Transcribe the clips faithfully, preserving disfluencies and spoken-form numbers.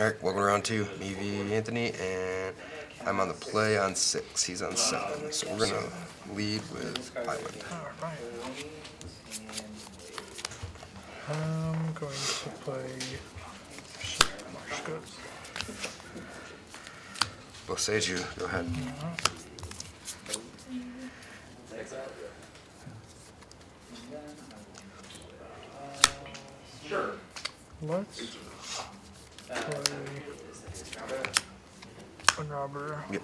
Eric, welcome around to me, V, Anthony, and I'm on the play on six. He's on seven. So we're going to lead with Island. I'm going to play Marsh Goats. Boseiju, go ahead. Sure. Let's play one robber. Yep.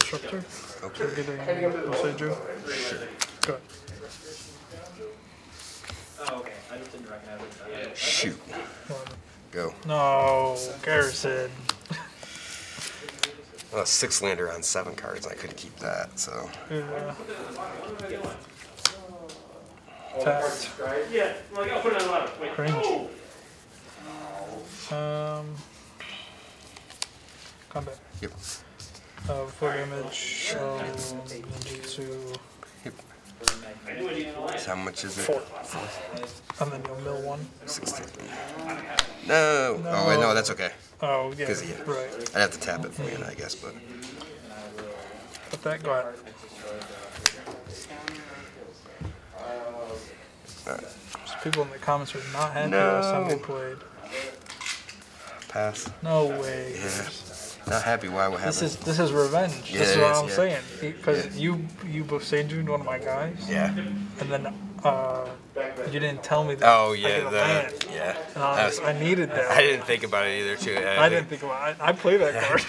Disruptor. Okay. We're getting Boseiju. Sure. Go ahead. Oh, okay. I just didn't recognize it. Shoot. Go. No, Garrison. Well, six lander on seven cards. I couldn't keep that, so. Yeah. Tapped. Yeah, like I'll put it on ladder. Wait. Range. Oh. Um. Combat. Yep. Uh, full damage. Um, two. Yep. So how much is it? Four. Four. And then you'll mill one. Sixteen. No. no. Oh wait, no, that's okay. Oh yeah. Because yeah, right. I'd have to tap it for you, I guess, but. Put that go out. Right. There's people in the comments who have not had no. something played. Pass. No way. Yeah. Not happy. Why? What happened? This is this is revenge. Yeah, this is what is, I'm yeah. saying. Because yeah. you you both Boseiju one of my guys. Yeah. And then uh, you didn't tell me that. Oh yeah, I the, land. yeah. And I, was, I needed that. I didn't think about it either too. I, I didn't think about it. I, I played that card.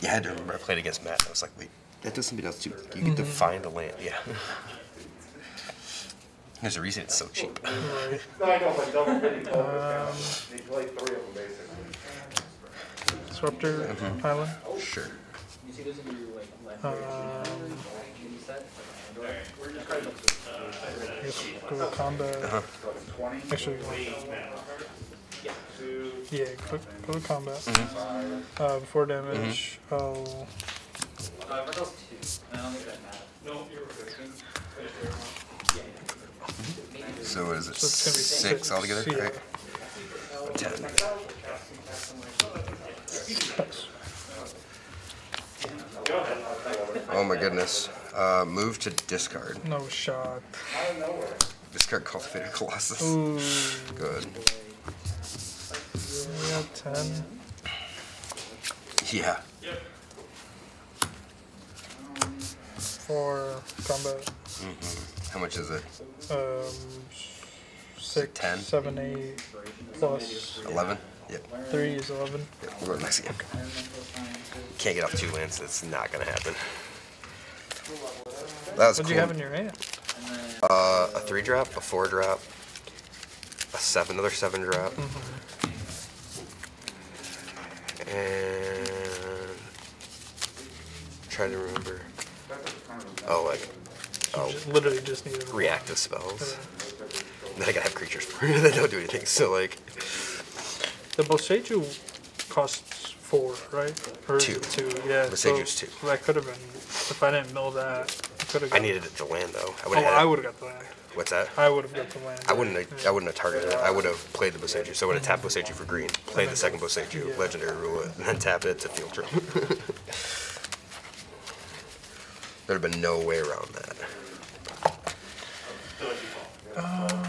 Yeah, I had to remember. I played against Matt. And I was like, wait, that does something else too. You get mm-hmm. to find the land. Yeah. There's a reason it's so cheap. No, I know, but double pretty close. They play three of them basically. Disruptor, Island? Sure. Go with combat. Actually, yeah, go with combat. Mm-hmm. uh, four damage. Mm-hmm. I'll. I don't think that matters. No, you're right. So what is it, so six, six altogether, yeah. right? Ten. Oh my goodness. Uh, move to discard. No shot. Discard Cultivator Colossus. Ooh. Good. Yeah, ten. Yeah. For combat. Mm-hmm. How much is it? Um, six, ten, seven, eight, plus eleven. Yep. Three is eleven. Yep. We're going next game. Okay. Can't get off two lands. It's not gonna happen. That was what cool. do you have in your hand? Uh, a three drop, a four drop, a seven, another seven drop, mm-hmm. and I'm trying to remember. Oh, like. Oh, just, literally just need reactive spells. Yeah. Then I gotta have creatures for it that don't do anything. So like, the Boseiju costs four, right? Or two, two, yeah. Boseiju's so two. That could have been. If I didn't mill that, could have. I needed it to land though. I would. Oh, I would have got the land. What's that? I would have got the land. I wouldn't. Have, yeah. I wouldn't have targeted it. I would have played the Boseiju. So I would have tapped Boseiju for green, played the second Boseiju, yeah. legendary rule it, and then tapped it to field trip. There'd have been no way around that. Um,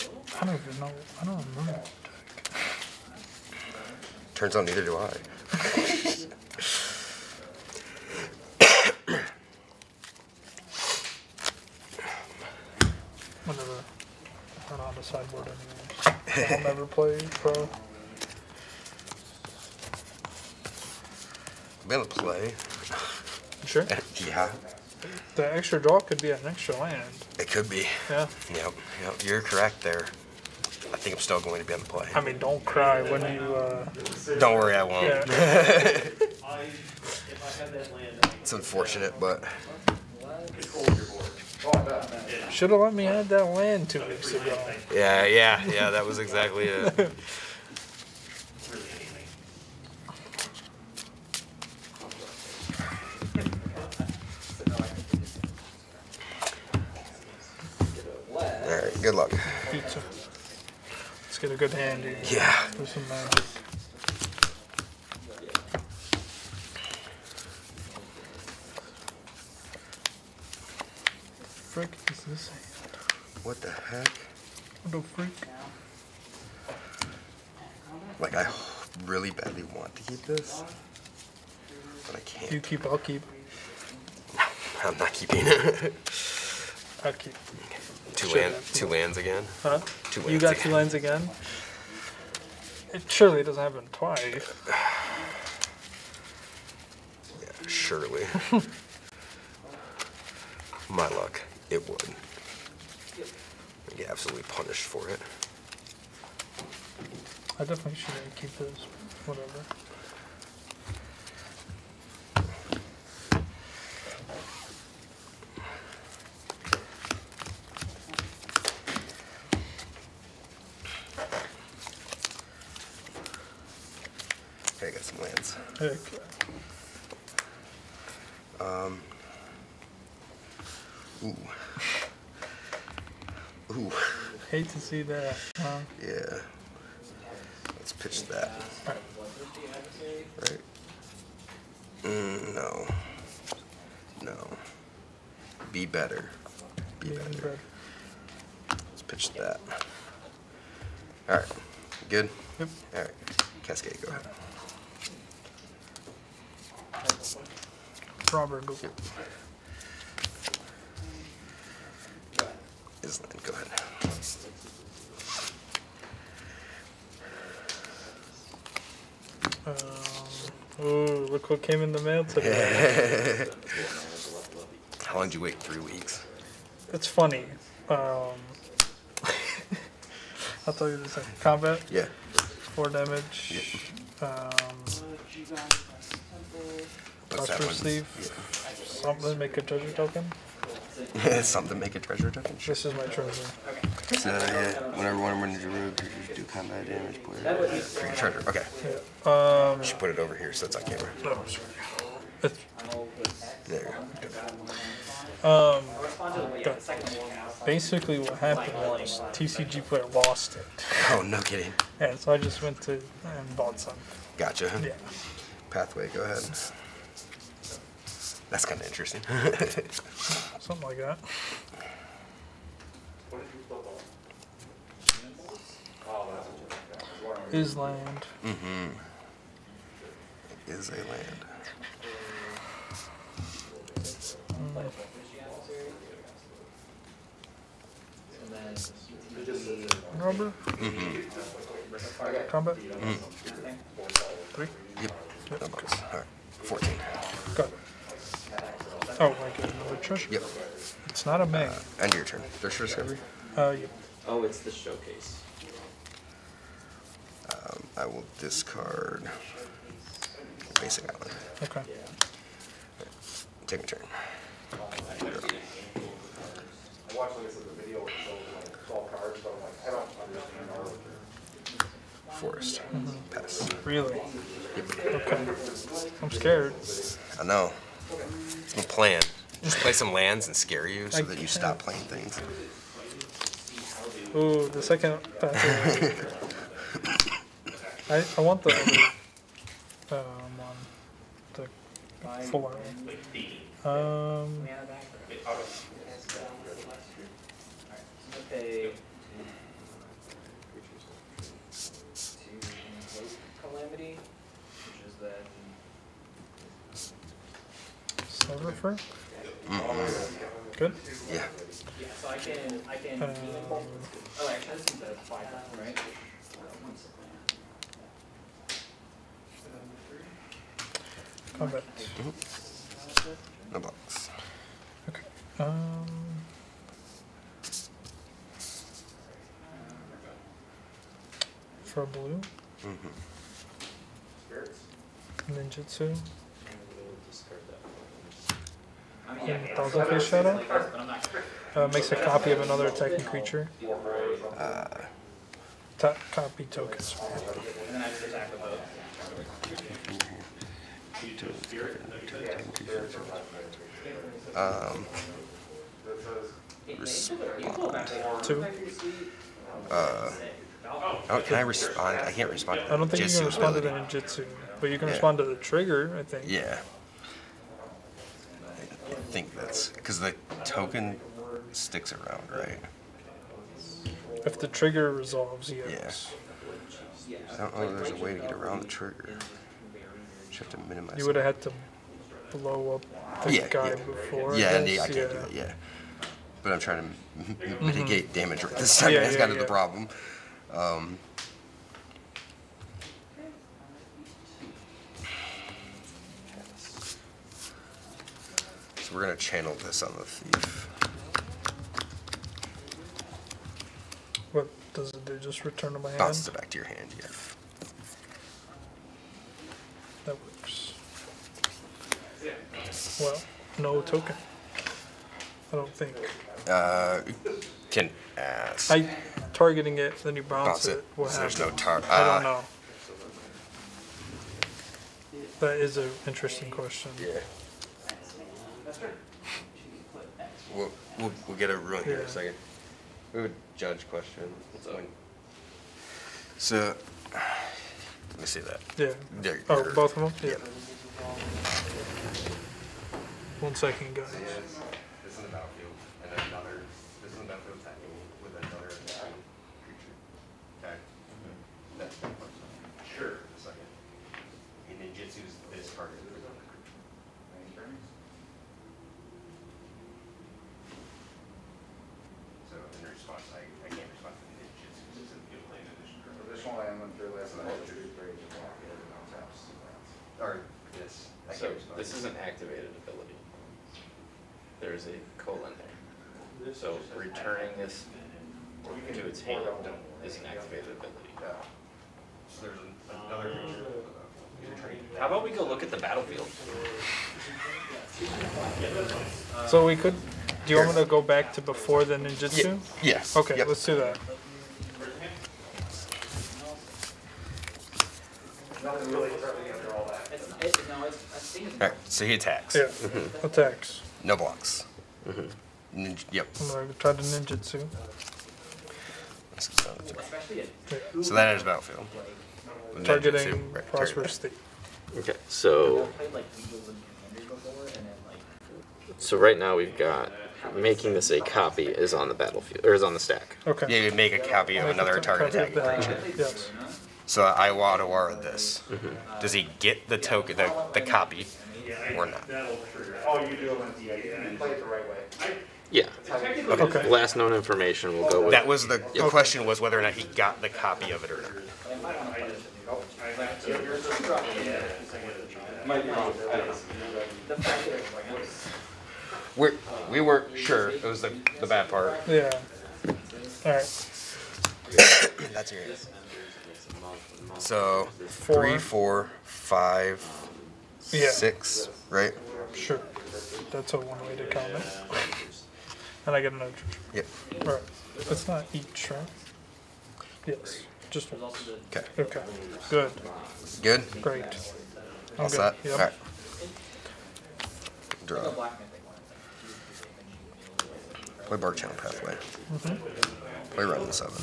I don't even know. I don't remember. Turns out neither do I. Whenever we're not on the sideboard anymore, I'll never play pro. I'm gonna play. You sure? Yeah. The extra draw could be an extra land. It could be. Yeah. Yep. Yep. You're correct there. I think I'm still going to be on the play. I mean, don't cry when you. Uh... Don't worry, I won't. Yeah. It's unfortunate, but. Should have let me add that land two weeks ago. Yeah, yeah, yeah. That was exactly it. right, good luck. Pizza. Let's get a good hand, dude. Yeah. Do some magic. Frick is this hand? What the heck? What the frick? Like, I really badly want to keep this, but I can't. You keep, I'll keep. I'm not keeping it. I'll keep. Two, land, two lands again? Huh? Two lands you got again. Two lands again? It surely doesn't happen twice. Yeah, surely. My luck, it would. I'd get absolutely punished for it. I definitely shouldn't keep this, whatever. Okay, I got some lands. Okay. Um. Ooh. Ooh. Hate to see that. Huh? Yeah. Let's pitch that. All right. Right. Mm, no. No. Be better. Be better. better. Let's pitch that. All right. Good? Yep. All right. Cascade, go ahead. Robert, go. Yep. Island, go ahead. Um, ooh, look what came in the mail today. How long did you wait? Three weeks? It's funny. Um, I'll tell you this in combat. Yeah. Four damage. Yep. Um, Prosperous Thief. Yeah. Something, make a treasure token. Yeah, something, make a treasure token. Sure. This is my treasure. Okay. So, yeah, whenever one runs your room, you do combat damage. Put it for your treasure. Okay. Yeah. Um, you should put it over here so it's on camera. No, I'm sorry. It's, there you go. Um, basically, what happened was T C G player lost it. Oh, no kidding. Yeah, so I just went to and bought some. Gotcha. Yeah. Pathway, go ahead. That's kind of interesting. Something like that. Is land. Mm-hmm. It is a land. Mm. Rubber? Mm-hmm. Combat? Mm. Three? Yep. Yep. Okay. All right. fourteen. Got it. Oh, I get another treasure. Yep. It's not a man. Uh, end your turn. Treasure discovery? Uh, yep. Oh, it's the showcase. Um, I will discard Basic Island. Okay. Yeah. Take my turn. I watched this as a video cards, but I'm like, I don't understand. Forest. Mm-hmm. Pass. Really? Yep. Okay. I'm scared. I know. It's my plan. Just play some lands and scare you so I that can't. You stop playing things. Ooh, the second pathway. I, I want the um, on the full arrow. Um, Calamity, which is that. Silverfur? Mm-hmm. Good? Yeah. Yeah, so I can. I can. Um, oh, actually, this is a five, right? Combat. Mm-hmm. No blocks. Okay. Um. For blue? Mm-hmm. Ninjutsu. Thousand Face Shadow. Uh, makes a copy of another attacking creature. Uh, Ta copy tokens. Um, respond to? Uh, oh, can I respond? I can't respond to the I don't think you can respond ability. to the ninjutsu, but you can yeah. respond to the trigger, I think. Yeah. I think that's... because the token sticks around, right? If the trigger resolves, yes. Yeah. I don't know if there's a way to get around the trigger. You have to minimize You would have had to blow up the yeah, guy yeah. before. Yeah, and yeah, I can't yeah. do that, yeah. But I'm trying to mm-hmm. mitigate damage right this time. Yeah, That's yeah, kind of yeah. the problem. Um, so we're going to channel this on the thief. What does it do? Just return to my hand? Bounces it back to your hand, yeah. That works. Well, no token. I don't think. Uh, can ask. I targeting it, then you bounce, bounce it. it. What so there's no tar. I don't know. That is an interesting question. Yeah. We'll we'll, we'll get a run here yeah. in a second. We have a judge question. So, let me see that. Yeah. There, oh, or, both of them. Yeah. One second, guys. Yeah. Battlefield and another this is a battlefield attacking with another attacking creature. Okay. Mm-hmm. That's the first one. Sure. The second. And ninjutsu's this target is another creature. Any turns? So in response I, I can't respond to the ninjutsu because it's in the plane edition. For this one I am on through last night. Or this. I so this is an activated ability. There's a colon there. So returning this to its hand is an activated ability. So there's another creature. How about we go look at the battlefield? So we could, do you want me to go back to before the ninjutsu? Yeah. Yes. Okay, yep. Let's do that. Alright, so he attacks. Yeah, mm-hmm. attacks. No blocks. Mm-hmm. Ninja, yep. I'm going to try to ninjutsu. Okay. So that is battlefield. Targeting right, prosperous target. state. Okay, so... So right now we've got making this a copy is on the battlefield, or is on the stack. Okay. Yeah, you make a copy of another target attacking creature. Yes. So I Iwatawara this. Mm-hmm. Does he get the token, the, the copy? Or not. Oh, you do it on D I D and play it the right way. Yeah. Okay. okay. Last known information will go with. That was the, the yep. question was whether or not he got the copy of it or not. We're, we weren't sure. It was the, the bad part. Yeah. All right. That's your answer. So, four. three, four, five. Yeah. Six, right? Sure. That's a one way to comment. And I get another treasure. Yep. Alright. It's not each, right? Yes. Just one. Okay. Okay. Good. Good? Great. All set? Yep. Alright. Draw. Play Bark Channel Pathway. Mm-hmm. Play Run the Seven.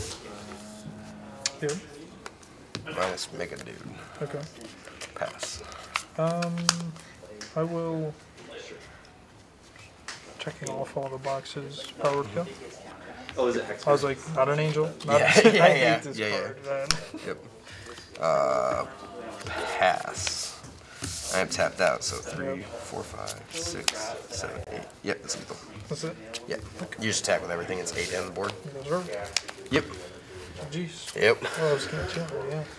Here. Minus Make a Dude. Okay. Pass. Um, I will, checking off all the boxes, power kill. Oh, is it Hexproof? I was like, not an angel. Not yeah, yeah, yeah, I hate this yeah, card, yeah. man. Yep. Uh, pass. I am tapped out, so three, four, five, six, seven, eight. Yep, that's lethal. That's it? Yep. Okay. You just attack with everything, it's eight down the board. Yep. Jeez. Yep. Well, I was gonna tell you, yeah.